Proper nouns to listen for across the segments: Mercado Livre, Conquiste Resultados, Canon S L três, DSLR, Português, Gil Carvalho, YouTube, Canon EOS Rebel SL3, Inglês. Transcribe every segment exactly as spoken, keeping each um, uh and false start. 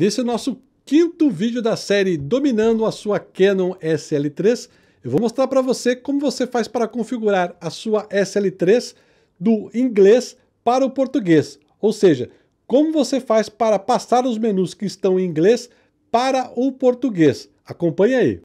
Nesse nosso quinto vídeo da série Dominando a sua Canon S L três, eu vou mostrar para você como você faz para configurar a sua S L três do inglês para o português, ou seja, como você faz para passar os menus que estão em inglês para o português. Acompanhe aí.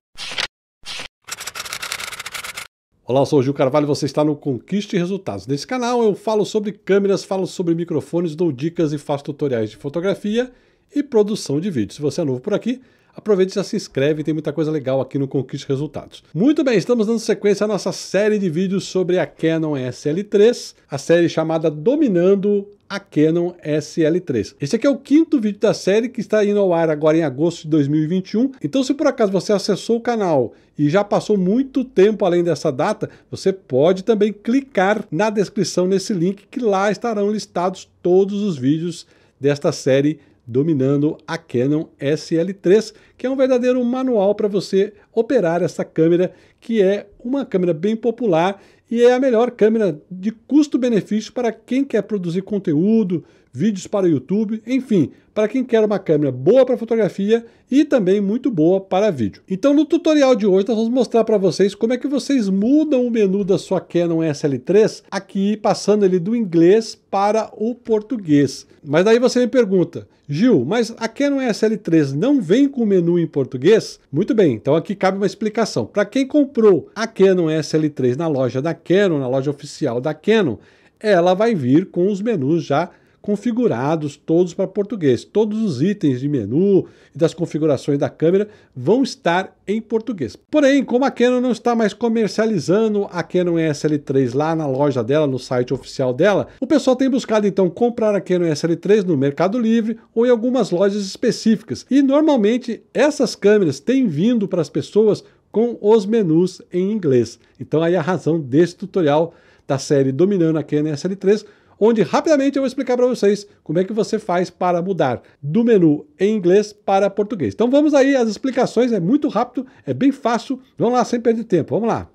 Olá, eu sou o Gil Carvalho e você está no Conquiste Resultados. Nesse canal eu falo sobre câmeras, falo sobre microfones, dou dicas e faço tutoriais de fotografia e produção de vídeo. Se você é novo por aqui, aproveite e já se inscreve, tem muita coisa legal aqui no Conquiste Resultados. Muito bem, estamos dando sequência à nossa série de vídeos sobre a Canon S L três, a série chamada Dominando a Canon S L três. Esse aqui é o quinto vídeo da série que está indo ao ar agora em agosto de dois mil e vinte e um. Então, se por acaso você acessou o canal e já passou muito tempo além dessa data, você pode também clicar na descrição nesse link, que lá estarão listados todos os vídeos desta série Dominando a Canon S L três, que é um verdadeiro manual para você operar essa câmera, que é uma câmera bem popular e é a melhor câmera de custo-benefício para quem quer produzir conteúdo, vídeos para o YouTube, enfim, para quem quer uma câmera boa para fotografia e também muito boa para vídeo. Então, no tutorial de hoje, nós vamos mostrar para vocês como é que vocês mudam o menu da sua Canon S L três, aqui passando ele do inglês para o português. Mas daí você me pergunta, Gil, mas a Canon S L três não vem com o menu em português? Muito bem, então aqui cabe uma explicação. Para quem comprou a Canon S L três na loja da Canon, na loja oficial da Canon, ela vai vir com os menus já configurados todos para português. Todos os itens de menu e das configurações da câmera vão estar em português. Porém, como a Canon não está mais comercializando a Canon S L três lá na loja dela, no site oficial dela, o pessoal tem buscado então comprar a Canon S L três no Mercado Livre ou em algumas lojas específicas. E normalmente essas câmeras têm vindo para as pessoas com os menus em inglês. Então aí a razão desse tutorial da série Dominando a Canon S L três, onde rapidamente eu vou explicar para vocês como é que você faz para mudar do menu em inglês para português. Então vamos aí às explicações, é muito rápido, é bem fácil, vamos lá, sem perder tempo, vamos lá.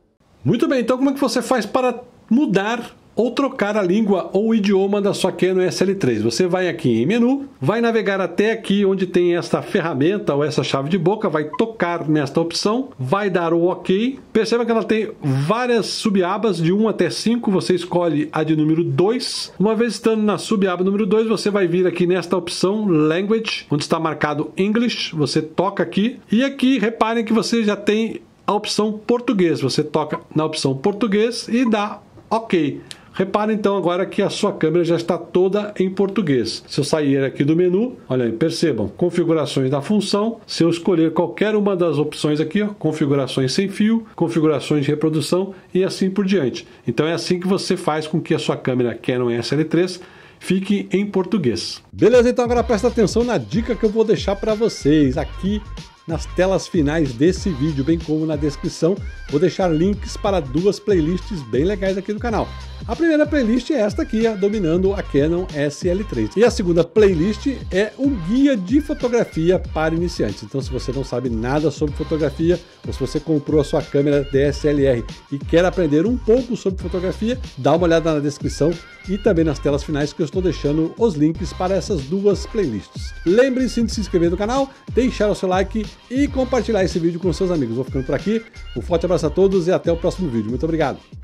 Muito bem, então como é que você faz para mudar ou trocar a língua ou o idioma da sua Canon S L três? Você vai aqui em menu, vai navegar até aqui onde tem esta ferramenta ou essa chave de boca, vai tocar nesta opção, vai dar o OK. Perceba que ela tem várias subabas de um até cinco, você escolhe a de número dois. Uma vez estando na subaba número dois, você vai vir aqui nesta opção Language, onde está marcado English, você toca aqui. E aqui, reparem que você já tem a opção português, você toca na opção português e dá OK. Repara então agora que a sua câmera já está toda em português. Se eu sair aqui do menu, olha aí, percebam, configurações da função. Se eu escolher qualquer uma das opções aqui, ó, configurações sem fio, configurações de reprodução e assim por diante. Então é assim que você faz com que a sua câmera Canon S L três fique em português. Beleza, então agora presta atenção na dica que eu vou deixar para vocês aqui nas telas finais desse vídeo, bem como na descrição. Vou deixar links para duas playlists bem legais aqui no canal. A primeira playlist é esta aqui, a Dominando a Canon S L três. E a segunda playlist é um guia de fotografia para iniciantes. Então, se você não sabe nada sobre fotografia, ou se você comprou a sua câmera D S L R e quer aprender um pouco sobre fotografia, dá uma olhada na descrição e também nas telas finais, que eu estou deixando os links para essas duas playlists. Lembre-se de se inscrever no canal, deixar o seu like e compartilhar esse vídeo com seus amigos. Vou ficando por aqui, um forte abraço a todos e até o próximo vídeo. Muito obrigado!